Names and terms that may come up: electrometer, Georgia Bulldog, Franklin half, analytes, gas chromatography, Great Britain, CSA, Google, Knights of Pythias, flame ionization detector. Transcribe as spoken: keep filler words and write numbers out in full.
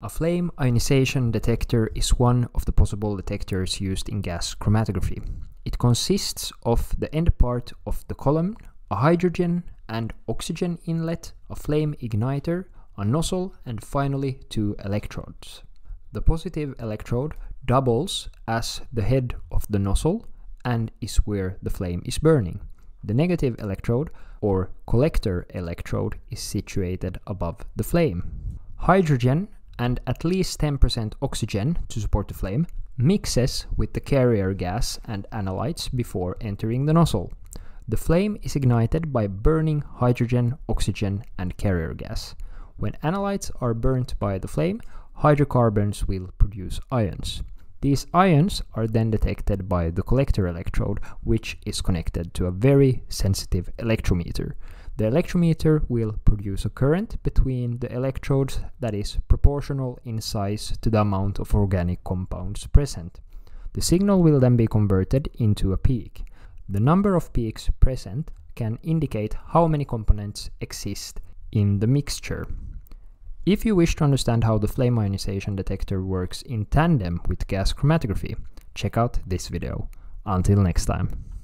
A flame ionization detector is one of the possible detectors used in gas chromatography. It consists of the end part of the column, a hydrogen and oxygen inlet, a flame igniter, a nozzle, and finally two electrodes. The positive electrode doubles as the head of the nozzle and is where the flame is burning. The negative electrode, or collector electrode, is situated above the flame. Hydrogen and at least ten percent oxygen to support the flame mixes with the carrier gas and analytes before entering the nozzle. The flame is ignited by burning hydrogen, oxygen, and carrier gas. When analytes are burnt by the flame, hydrocarbons will produce ions. These ions are then detected by the collector electrode, which is connected to a very sensitive electrometer. The electrometer will produce a current between the electrodes that is proportional in size to the amount of organic compounds present. The signal will then be converted into a peak. The number of peaks present can indicate how many components exist in the mixture. If you wish to understand how the flame ionization detector works in tandem with gas chromatography, check out this video. Until next time.